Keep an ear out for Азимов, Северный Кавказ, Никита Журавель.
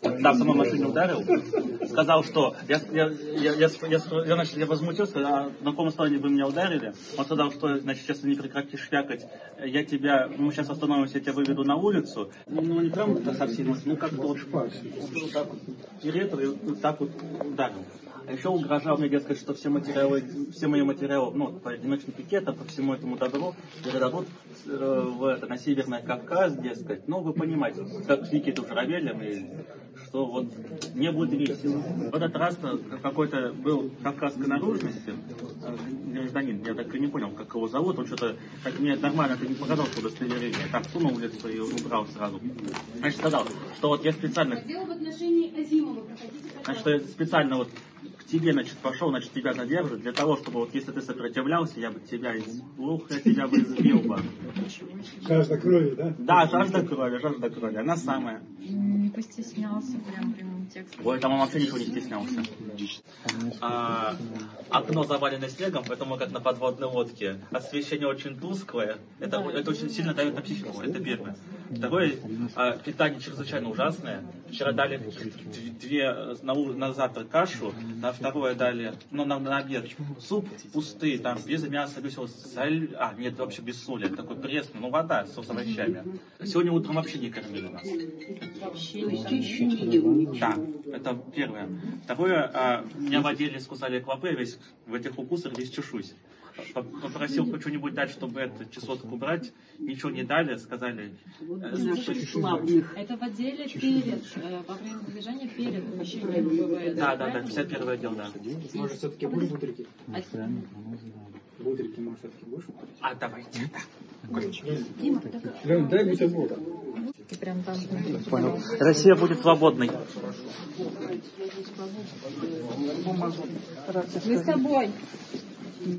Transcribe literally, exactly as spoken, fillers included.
Да, в самой машине ударил, сказал, что я, я, я, я, я, я, значит, я возмутился, а на каком основании вы меня ударили. Он сказал, что, значит, сейчас не прекратишь швякать, я тебя, мы сейчас остановимся, я тебя выведу на улицу. Ну, не прям это совсем, ну, как-то вот, вот, вот так вот, и ретро, и вот так вот ударил. А еще угрожал мне, дескать, что все материалы, все мои материалы, ну, по одиночным пикетам, по всему этому добру передадут э, в, это, на Северный Кавказ, дескать. Ну, вы понимаете, как с Никитой Журавелем, и что вот не будет весело. В этот раз какой-то был кавказской наружности гражданин, я так и не понял, как его зовут, он что-то, как мне нормально, это не показалось по удостоверению, так сунул в лицо и убрал сразу. Значит, сказал, что вот я специально... Дело в отношении Азимова, проходите, пожалуйста. Значит, что я специально вот... тебе, значит, пошел, значит, тебя задержат для того, чтобы вот если ты сопротивлялся, я бы тебя из... Ух, я тебя бы избил бы. Жажда крови, да? Да, жажда крови, жажда крови, она самая. Не постеснялся прям прямым текстом. Ой, там он вообще ничего не стеснялся. А, окно завалено снегом, поэтому как на подводной лодке. Освещение очень тусклое, это, это очень сильно давит на психику, это первое. Второе, а, питание чрезвычайно ужасное. Вчера дали две на, на завтрак кашу, на второе дали, ну, на, на обед суп пустые, там, без мяса, без всего, соль, а, нет, вообще без соли, такой пресный, ну, вода с овощами. Сегодня утром вообще не кормили нас. Да, это первое. Второе, а, меня в отделе скусали клопы, весь в этих укусах весь чешусь. Попросил что-нибудь дать, чтобы эту чесотку убрать, ничего не дали, сказали. Это в отделе перед, во время движения перед помещением ВВС. Да, да, да, пятьдесят первый отдел, да. Может, все-таки будешь бутыльки? Бутыльки, может, все-таки будешь? А, давайте, да. Лен, дай бутерброд. Понял. Россия будет свободной. Мы с тобой.